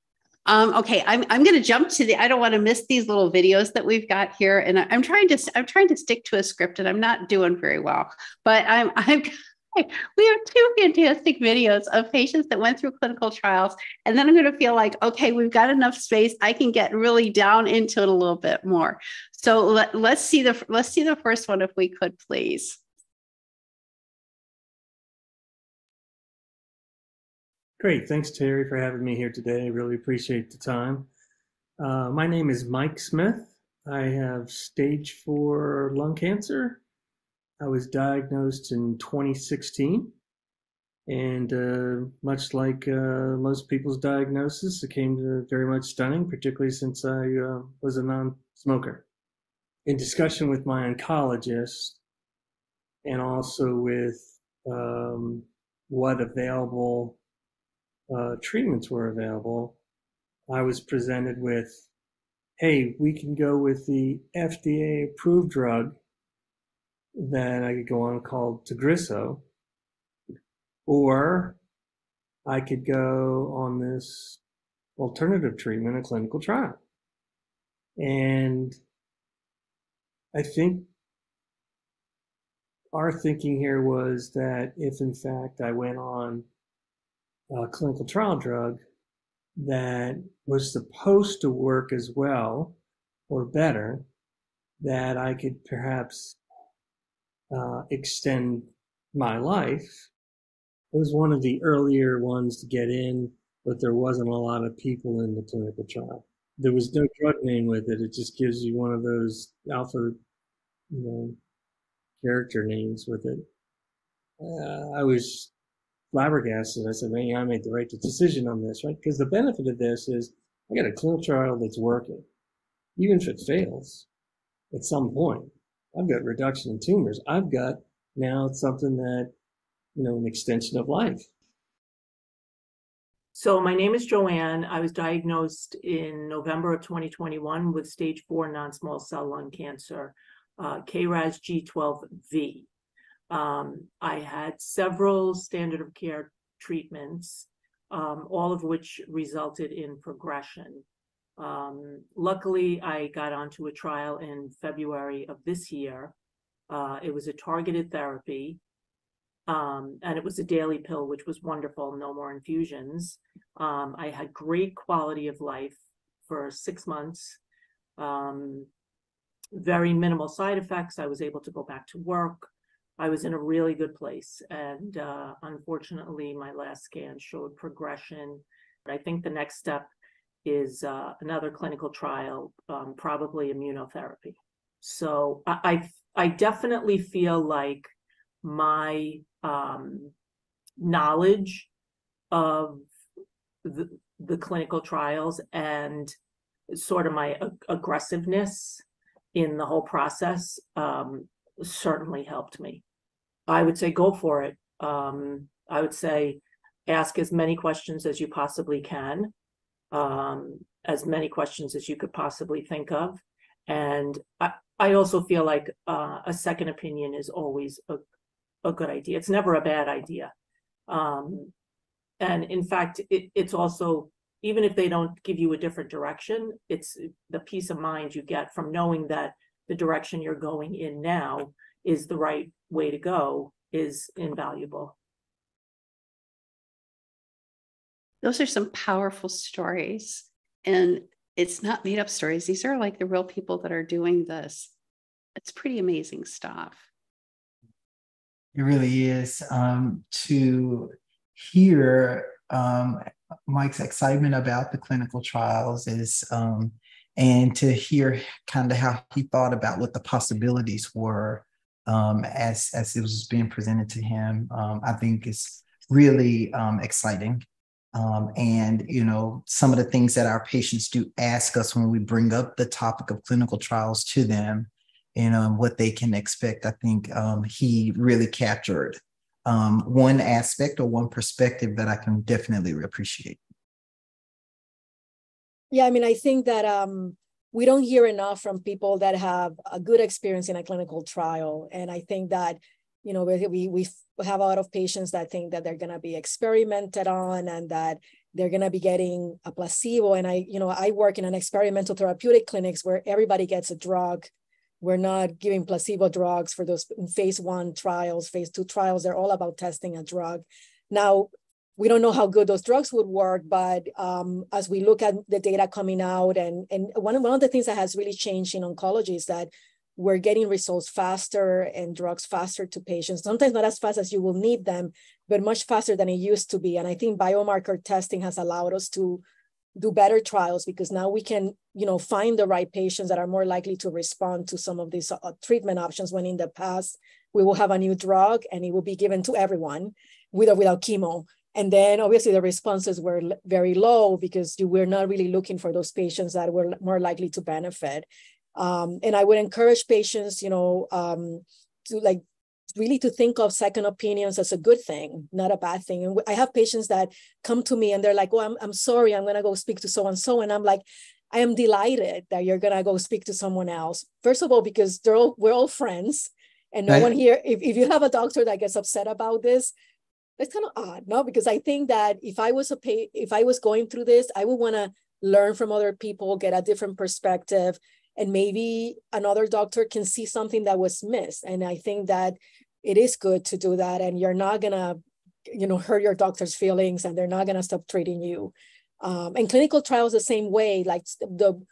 Okay. I'm going to jump to the, I don't want to miss these little videos that we've got here. And I'm trying to stick to a script, and I'm not doing very well, but we have two fantastic videos of patients that went through clinical trials. And then I'm going to feel like, okay, we've got enough space. I can get really down into it a little bit more. So let's see the first one, if we could, please. Great. Thanks, Terry, for having me here today. I really appreciate the time. My name is Mike Smith. I have stage 4 lung cancer. I was diagnosed in 2016, and much like most people's diagnosis, it came to very much stunning, particularly since I was a non-smoker. In discussion with my oncologist, and also with what available treatments were available, I was presented with, hey, we can go with the FDA-approved drug that I could go on called Tagrisso, or I could go on this alternative treatment, a clinical trial. And I think our thinking here was that if in fact I went on a clinical trial drug that was supposed to work as well or better, that I could perhaps extend my life. It was one of the earlier ones to get in, but there wasn't a lot of people in the clinical trial. There was no drug name with it. It just gives you one of those alpha, character names with it. I was flabbergasted. I said, man, I made the right decision on this, right? Because the benefit of this is I got a clinical trial that's working. Even if it fails at some point, I've got reduction in tumors. I've got now something that, an extension of life. So my name is Joanne. I was diagnosed in November of 2021 with stage 4 non-small cell lung cancer, KRAS G12V. I had several standard of care treatments, all of which resulted in progression. Luckily, I got onto a trial in February of this year. It was a targeted therapy, and it was a daily pill, which was wonderful. No more infusions. I had great quality of life for 6 months, very minimal side effects. I was able to go back to work. I was in a really good place. And unfortunately, my last scan showed progression. But I think the next step is another clinical trial, probably immunotherapy. So I definitely feel like my knowledge of the clinical trials and sort of my aggressiveness in the whole process certainly helped me. I would say go for it. I would say ask as many questions as you possibly can. As many questions as you could possibly think of. And I also feel like a second opinion is always a good idea. It's never a bad idea. And in fact, it's also, even if they don't give you a different direction, it's the peace of mind you get from knowing that the direction you're going in now is the right way to go is invaluable. Those are some powerful stories, and it's not made up stories. These are like the real people that are doing this. It's pretty amazing stuff. It really is. To hear Mike's excitement about the clinical trials is, and to hear kind of how he thought about what the possibilities were as it was being presented to him, I think is really exciting. And, some of the things that our patients do ask us when we bring up the topic of clinical trials to them, and what they can expect, I think he really captured one aspect or one perspective that I can definitely appreciate. Yeah, I think that we don't hear enough from people that have a good experience in a clinical trial. And I think that, you know, we have a lot of patients that think that they're going to be experimented on and that they're going to be getting a placebo. And I work in an experimental therapeutic clinics where everybody gets a drug. We're not giving placebo drugs for those phase 1 trials, phase 2 trials. They're all about testing a drug. Now, we don't know how good those drugs would work, but as we look at the data coming out, and one of the things that has really changed in oncology is that we're getting results faster and drugs faster to patients, sometimes not as fast as you will need them, but much faster than it used to be. And I think biomarker testing has allowed us to do better trials because now we can, you know, find the right patients that are more likely to respond to some of these treatment options, when in the past, we will have a new drug and it will be given to everyone with or without chemo. And then obviously the responses were very low because you were not really looking for those patients that were more likely to benefit. And I would encourage patients, you know, to like really to think of second opinions as a good thing, not a bad thing. And I have patients that come to me and they're like, oh, I'm sorry, I'm going to go speak to so-and-so. And I'm like, I am delighted that you're going to go speak to someone else. First of all, because we're all friends and no one here, if you have a doctor that gets upset about this, it's kind of odd, no? Because I think that if I was going through this, I would want to learn from other people, get a different perspective, and maybe another doctor can see something that was missed. And I think that it is good to do that, and you're not gonna, you know, hurt your doctor's feelings, and they're not gonna stop treating you. And clinical trials the same way. Like the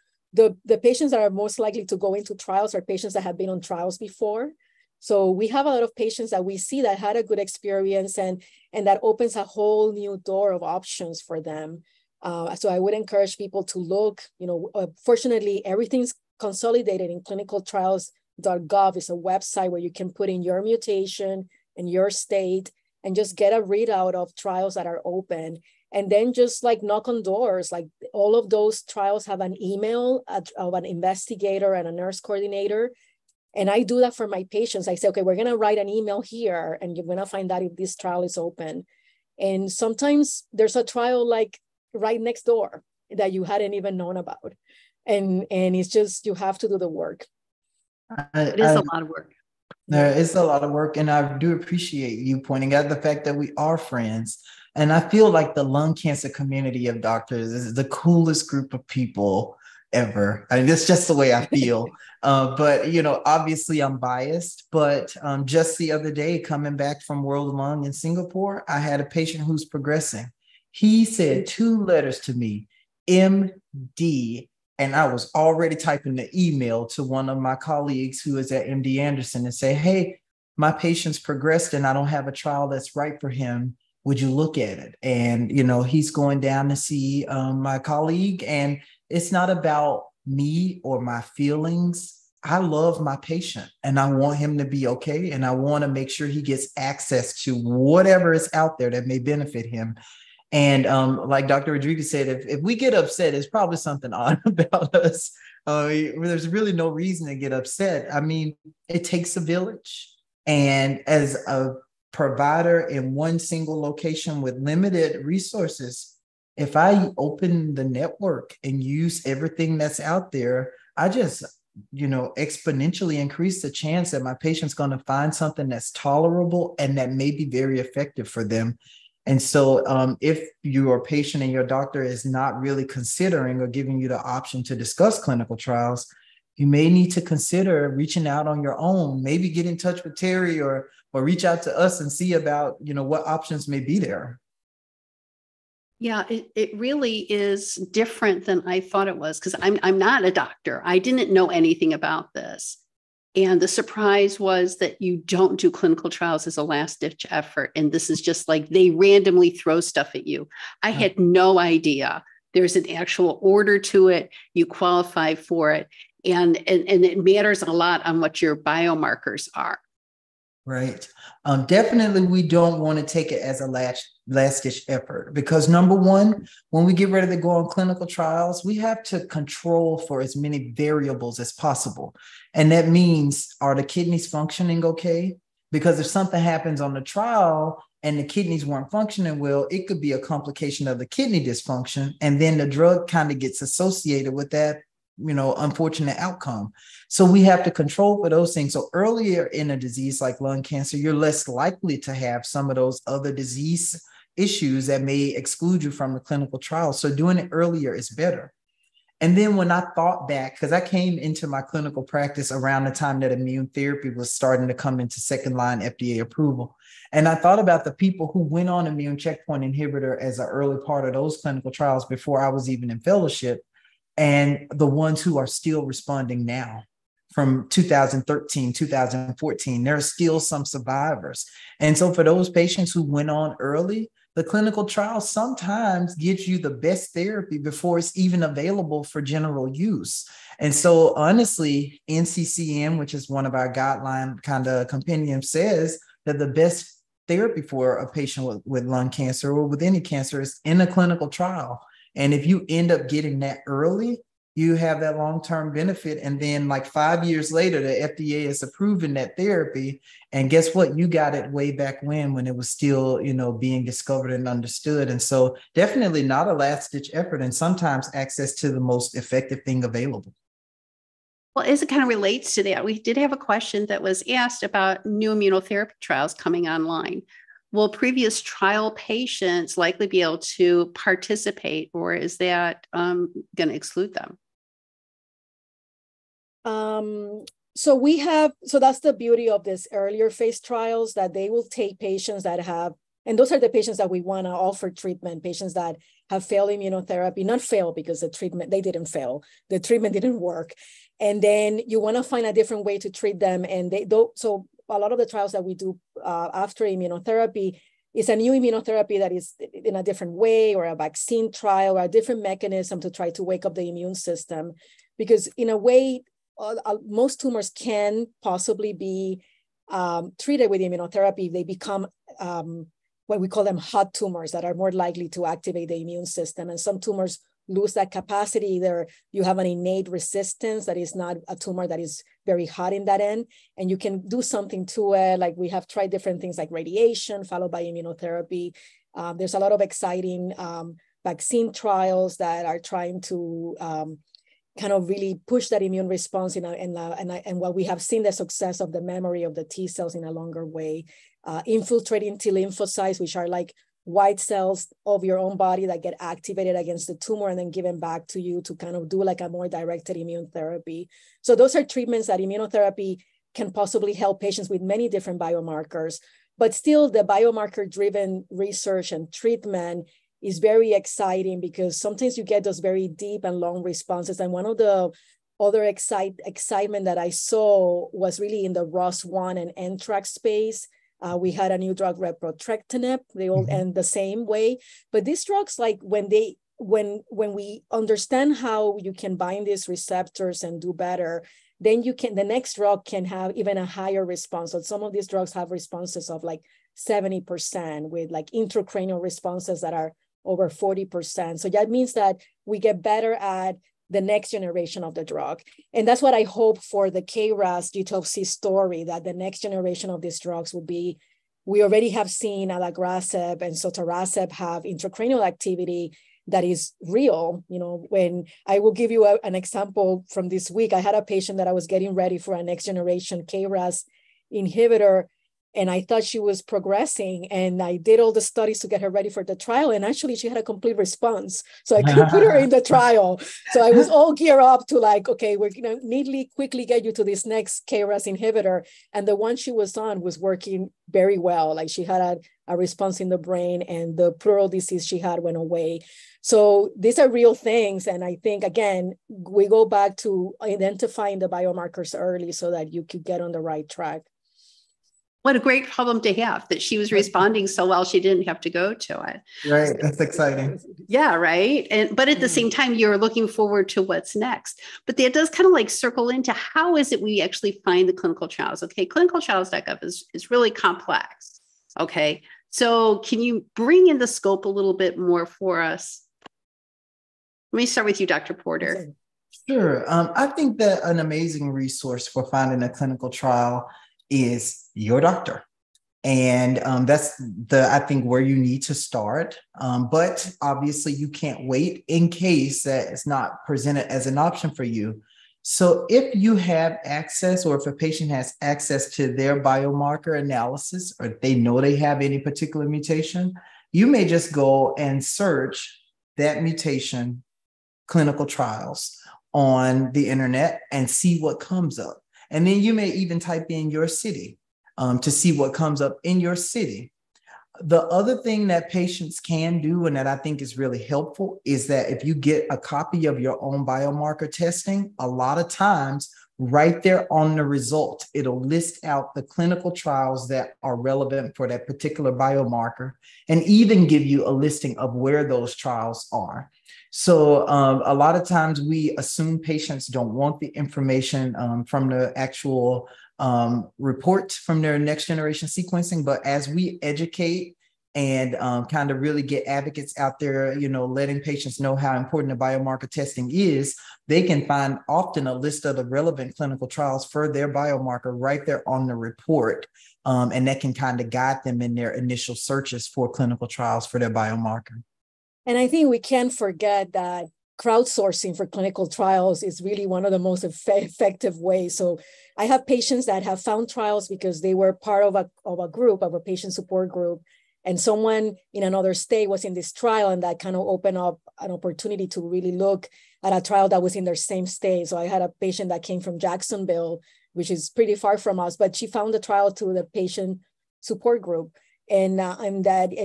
patients that are most likely to go into trials are patients that have been on trials before. So we have a lot of patients that we see that had a good experience, and that opens a whole new door of options for them. So I would encourage people to look, you know, fortunately, everything's consolidated in clinicaltrials.gov. It's a website where you can put in your mutation and your state and just get a readout of trials that are open. And then just like knock on doors, like all of those trials have an email of an investigator and a nurse coordinator. And I do that for my patients. I say, okay, we're going to write an email here and you're going to find out if this trial is open. And sometimes there's a trial like right next door that you hadn't even known about. And it's just, you have to do the work. It is a lot of work. There is a lot of work. And I do appreciate you pointing out the fact that we are friends. And I feel like the lung cancer community of doctors is the coolest group of people ever. I mean, that's just the way I feel. But, you know, obviously I'm biased, but just the other day, coming back from World Lung in Singapore, I had a patient who's progressing. He said 2 letters to me, MD, and I was already typing the email to one of my colleagues who is at MD Anderson and say, hey, my patient's progressed and I don't have a trial that's right for him. Would you look at it? And, you know, he's going down to see my colleague, and it's not about me or my feelings. I love my patient and I want him to be okay. And I want to make sure he gets access to whatever is out there that may benefit him. And like Dr. Rodriguez said, if we get upset, it's probably something odd about us. There's really no reason to get upset. I mean, it takes a village. And as a provider in one single location with limited resources, if I open the network and use everything that's out there, I just, you know, exponentially increase the chance that my patient's going to find something that's tolerable and that may be very effective for them. And so if your patient and your doctor is not really considering or giving you the option to discuss clinical trials, you may need to consider reaching out on your own, maybe get in touch with Terry or reach out to us and see about, you know, what options may be there. Yeah, it really is different than I thought it was, because I'm not a doctor. I didn't know anything about this. And the surprise was that you don't do clinical trials as a last-ditch effort. And this is just like they randomly throw stuff at you. I had no idea. There's an actual order to it. You qualify for it. And it matters a lot on what your biomarkers are. Right. Definitely, we don't want to take it as a last-ditch effort because, number one, when we get ready to go on clinical trials, we have to control for as many variables as possible. And that means, are the kidneys functioning okay? Because if something happens on the trial and the kidneys weren't functioning well, it could be a complication of the kidney dysfunction. And then the drug kind of gets associated with that you know, unfortunate outcome. So we have to control for those things. So earlier in a disease like lung cancer, you're less likely to have some of those other disease issues that may exclude you from the clinical trial. So doing it earlier is better. And then when I thought back, because I came into my clinical practice around the time that immune therapy was starting to come into second line FDA approval. And I thought about the people who went on immune checkpoint inhibitor as an early part of those clinical trials before I was even in fellowship, and the ones who are still responding now from 2013, 2014, there are still some survivors. And so for those patients who went on early, the clinical trial sometimes gives you the best therapy before it's even available for general use. And so honestly, NCCN, which is one of our guideline kind of compendium, says that the best therapy for a patient with lung cancer or with any cancer is in a clinical trial. And if you end up getting that early, you have that long-term benefit. And then like 5 years later, the FDA is approving that therapy. And guess what? You got it way back when it was still, you know, being discovered and understood. And so definitely not a last-ditch effort, and sometimes access to the most effective thing available. Well, as it kind of relates to that, we did have a question that was asked about new immunotherapy trials coming online. Will previous trial patients likely be able to participate, or is that going to exclude them? So that's the beauty of this earlier phase trials, that they will take patients that have, and those are the patients that we want to offer treatment, patients that have failed immunotherapy, not failed because the treatment, they didn't fail, the treatment didn't work. And then you want to find a different way to treat them. And they don't, so a lot of the trials that we do after immunotherapy is a new immunotherapy that is in a different way, or a vaccine trial, or a different mechanism to try to wake up the immune system. Because in a way, most tumors can possibly be treated with immunotherapy. They become what we call them hot tumors that are more likely to activate the immune system. And some tumors lose that capacity. Either you have an innate resistance that is not a tumor that is very hot in that end, and you can do something to it. Like we have tried different things like radiation followed by immunotherapy. There's a lot of exciting vaccine trials that are trying to kind of really push that immune response and what we have seen the success of the memory of the T cells in a longer way, infiltrating T lymphocytes, which are like white cells of your own body that get activated against the tumor and then given back to you to kind of do like a more directed immune therapy. So those are treatments that immunotherapy can possibly help patients with many different biomarkers, but still the biomarker-driven research and treatment is very exciting because sometimes you get those very deep and long responses. And one of the other excitement that I saw was really in the ROS1 and NTRK space. We had a new drug, repotrectinib. They all end the same way, but these drugs, like when we understand how you can bind these receptors and do better, then you can, the next drug can have even a higher response. So some of these drugs have responses of like 70% with like intracranial responses that are over 40%. So that means that we get better at the next generation of the drug. And that's what I hope for the KRAS G12C story, that the next generation of these drugs will be, we already have seen adagrasib and sotorasib have intracranial activity that is real. You know, when I will give you an example from this week, I had a patient that I was getting ready for a next generation KRAS inhibitor, and I thought she was progressing, and I did all the studies to get her ready for the trial. And actually she had a complete response. So I couldn't put her in the trial. So I was all geared up to like, okay, we're going to neatly, quickly get you to this next KRAS inhibitor. And the one she was on was working very well. Like she had a response in the brain, and the pleural disease she had went away. So these are real things. And I think, again, we go back to identifying the biomarkers early so that you could get on the right track. What a great problem to have, that she was responding so well, she didn't have to go to it. Right. That's exciting. Yeah. Right. But at the same time, you're looking forward to what's next, but that does kind of like circle into how is it we actually find the clinical trials? Okay. Clinicaltrials.gov is really complex. Okay. So can you bring in the scope a little bit more for us? Let me start with you, Dr. Porter. Sure. I think that an amazing resource for finding a clinical trial is your doctor. And that's I think where you need to start. But obviously you can't wait in case that it's not presented as an option for you. So if you have access, or if a patient has access to their biomarker analysis, or they know they have any particular mutation, you may just go and search that mutation clinical trials on the internet and see what comes up. And then you may even type in your city to see what comes up in your city. The other thing that patients can do, and that I think is really helpful, is that if you get a copy of your own biomarker testing, a lot of times right there on the result, it'll list out the clinical trials that are relevant for that particular biomarker, and even give you a listing of where those trials are. So a lot of times we assume patients don't want the information from the actual report from their next generation sequencing. But as we educate and kind of really get advocates out there, you know, letting patients know how important the biomarker testing is, they can find often a list of the relevant clinical trials for their biomarker right there on the report. And that can kind of guide them in their initial searches for clinical trials for their biomarker. And I think we can't forget that crowdsourcing for clinical trials is really one of the most effective ways. So I have patients that have found trials because they were part of a group, of a patient support group, and someone in another state was in this trial, and that kind of opened up an opportunity to really look at a trial that was in their same state. So I had a patient that came from Jacksonville, which is pretty far from us, but she found the trial through the patient support group. And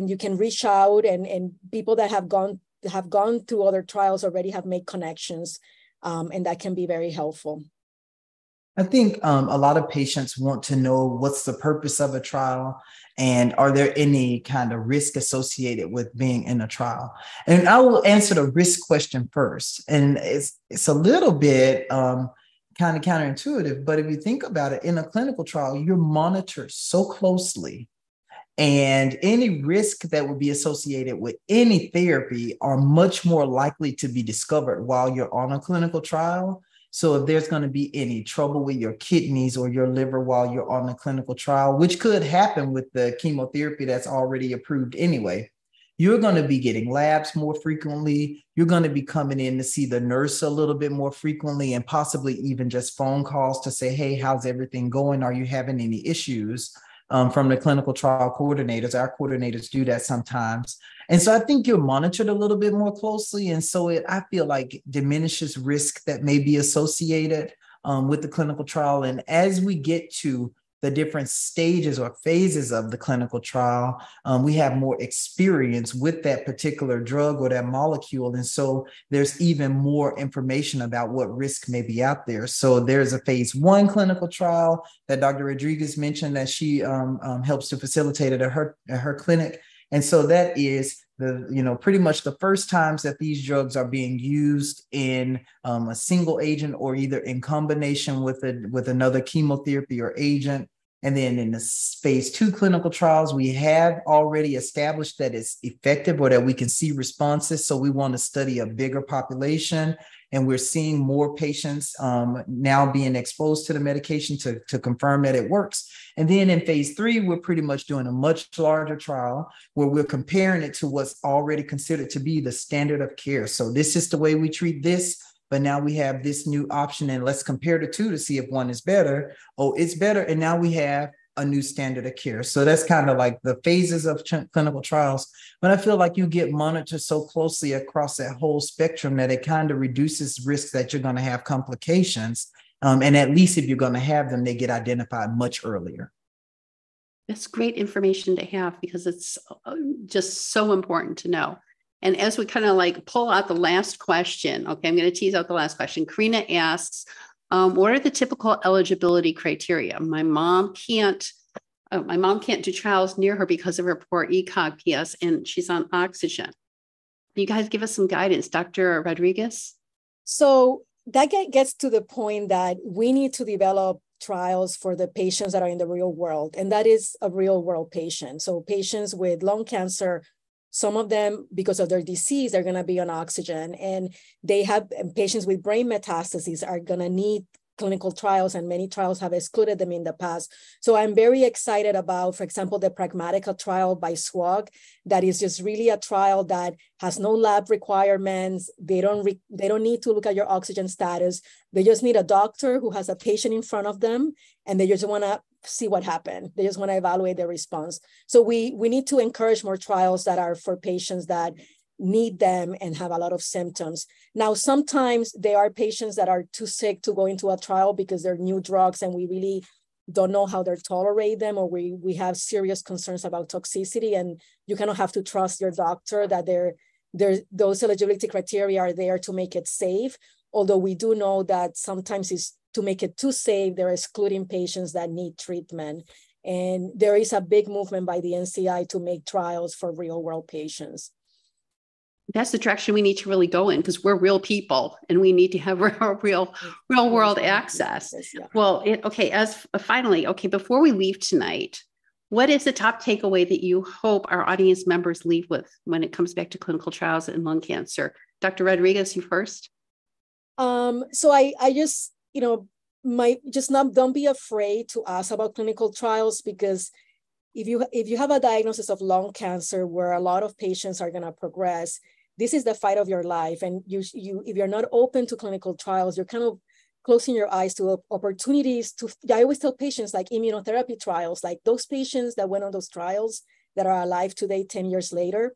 you can reach out, and people that have gone through other trials already have made connections, and that can be very helpful. I think a lot of patients want to know what's the purpose of a trial, and are there any kind of risk associated with being in a trial? And I will answer the risk question first, and it's a little bit kind of counterintuitive, but if you think about it, in a clinical trial, you're monitored so closely. And any risk that would be associated with any therapy are much more likely to be discovered while you're on a clinical trial. So if there's going to be any trouble with your kidneys or your liver while you're on a clinical trial, which could happen with the chemotherapy that's already approved anyway, you're going to be getting labs more frequently. You're going to be coming in to see the nurse a little bit more frequently, and possibly even just phone calls to say, hey, how's everything going? Are you having any issues? From the clinical trial coordinators. Our coordinators do that sometimes. And so I think you're monitored a little bit more closely. And so I feel like diminishes risk that may be associated with the clinical trial. And as we get to the different stages or phases of the clinical trial, we have more experience with that particular drug or that molecule. And so there's even more information about what risk may be out there. So there's a phase 1 clinical trial that Dr. Rodriguez mentioned that she helps to facilitate at her clinic. And so that is pretty much the first times that these drugs are being used in a single agent, or either in combination with another chemotherapy or agent. And then in the phase 2 clinical trials, we have already established that it's effective, or that we can see responses. So we want to study a bigger population, and we're seeing more patients now being exposed to the medication to confirm that it works. And then in phase 3, we're pretty much doing a much larger trial where we're comparing it to what's already considered to be the standard of care. So this is the way we treat this, but now we have this new option, and let's compare the two to see if one is better. Oh, it's better. And now we have a new standard of care. So that's kind of like the phases of clinical trials. But I feel like you get monitored so closely across that whole spectrum that it kind of reduces risks that you're going to have complications. And at least if you're going to have them, they get identified much earlier. That's great information to have, because it's just so important to know. And as we kind of like pull out the last question, okay, I'm going to tease out the last question. Karina asks, what are the typical eligibility criteria? My mom can't do trials near her because of her poor ECOG PS, and she's on oxygen. Can you guys give us some guidance, Dr. Rodriguez? So that gets to the point that we need to develop trials for the patients that are in the real world, and that is a real world patient. So patients with lung cancer, some of them, because of their disease, they're going to be on oxygen, and patients with brain metastases are going to need clinical trials, and many trials have excluded them in the past. So I'm very excited about, for example, the Pragmatica trial by SWOG, that is just really a trial that has no lab requirements. They don't need to look at your oxygen status. They just need a doctor who has a patient in front of them, and they just want to see what happened. They just want to evaluate their response. So we need to encourage more trials that are for patients that need them and have a lot of symptoms. Now, sometimes there are patients that are too sick to go into a trial because they're new drugs and we really don't know how they're tolerate them, or we have serious concerns about toxicity, and you kind of have to trust your doctor that those eligibility criteria are there to make it safe. Although we do know that sometimes it's to make it too safe, they're excluding patients that need treatment. And there is a big movement by the NCI to make trials for real world patients. That's the direction we need to really go in, because we're real people and we need to have real world access. Yeah. Well, before we leave tonight, what is the top takeaway that you hope our audience members leave with when it comes back to clinical trials and lung cancer? Dr. Rodriguez, you first. Don't be afraid to ask about clinical trials, because if you have a diagnosis of lung cancer where a lot of patients are going to progress, this is the fight of your life. And if you're not open to clinical trials, you're kind of closing your eyes to opportunities to, I always tell patients, like immunotherapy trials, like those patients that went on those trials that are alive today, 10 years later,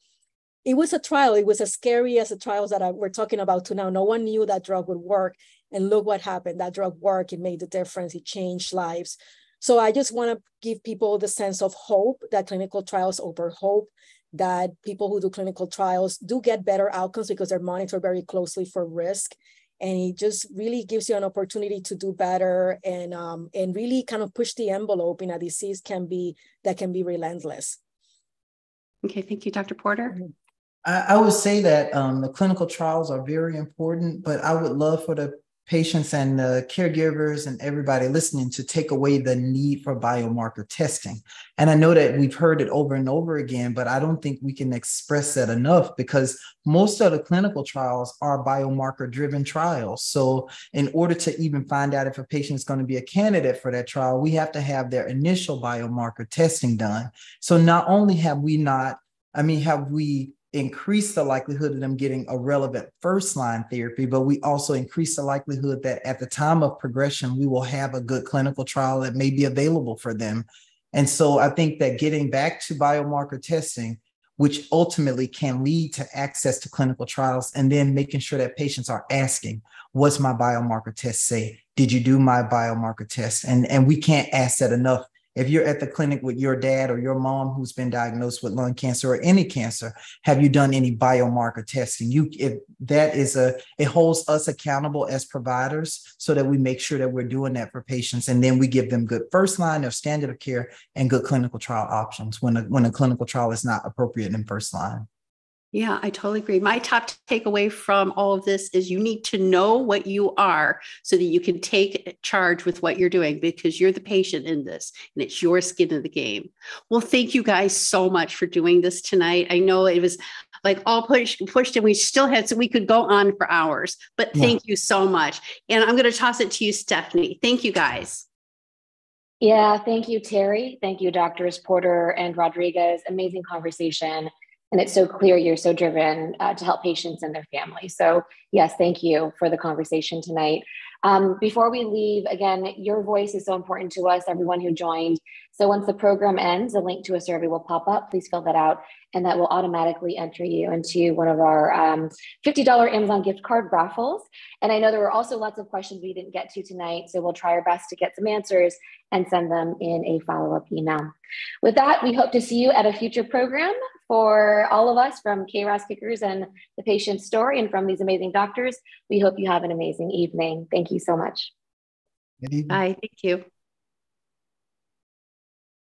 it was a trial. It was as scary as the trials that we're talking about to now. No one knew that drug would work. And look what happened. That drug worked. It made the difference. It changed lives. So I just want to give people the sense of hope, that clinical trials offer hope, that people who do clinical trials do get better outcomes because they're monitored very closely for risk. And it just really gives you an opportunity to do better and really kind of push the envelope in a disease that can be relentless. Okay, thank you, Dr. Porter. I would say that the clinical trials are very important, but I would love for the patients and the caregivers and everybody listening to take away the need for biomarker testing. And I know that we've heard it over and over again, but I don't think we can express that enough, because most of the clinical trials are biomarker driven trials. So in order to even find out if a patient is going to be a candidate for that trial, we have to have their initial biomarker testing done. So not only have we increase the likelihood of them getting a relevant first-line therapy, but we also increase the likelihood that at the time of progression, we will have a good clinical trial that may be available for them. And so I think that getting back to biomarker testing, which ultimately can lead to access to clinical trials, and then making sure that patients are asking, what's my biomarker test say? Did you do my biomarker test? And we can't ask that enough. If you're at the clinic with your dad or your mom who's been diagnosed with lung cancer or any cancer, have you done any biomarker testing? It holds us accountable as providers so that we make sure that we're doing that for patients. And then we give them good first line of standard of care and good clinical trial options when a clinical trial is not appropriate in first line. Yeah, I totally agree. My top takeaway from all of this is you need to know what you are so that you can take charge with what you're doing, because you're the patient in this and it's your skin in the game. Well, thank you guys so much for doing this tonight. I know it was like all pushed and we still had, so we could go on for hours, but thank you so much. And I'm going to toss it to you, Stephanie. Thank you guys. Yeah, thank you, Terry. Thank you, Drs. Porter and Rodriguez. Amazing conversation. And it's so clear you're so driven to help patients and their families. So yes, thank you for the conversation tonight. Before we leave, again, your voice is so important to us, everyone who joined. So once the program ends, a link to a survey will pop up. Please fill that out, and that will automatically enter you into one of our $50 Amazon gift card raffles. And I know there were also lots of questions we didn't get to tonight, so we'll try our best to get some answers and send them in a follow-up email. With that, we hope to see you at a future program. For all of us from KRAS Kickers and The Patient Story, and from these amazing doctors, we hope you have an amazing evening. Thank you so much. Good evening. Bye. Thank you.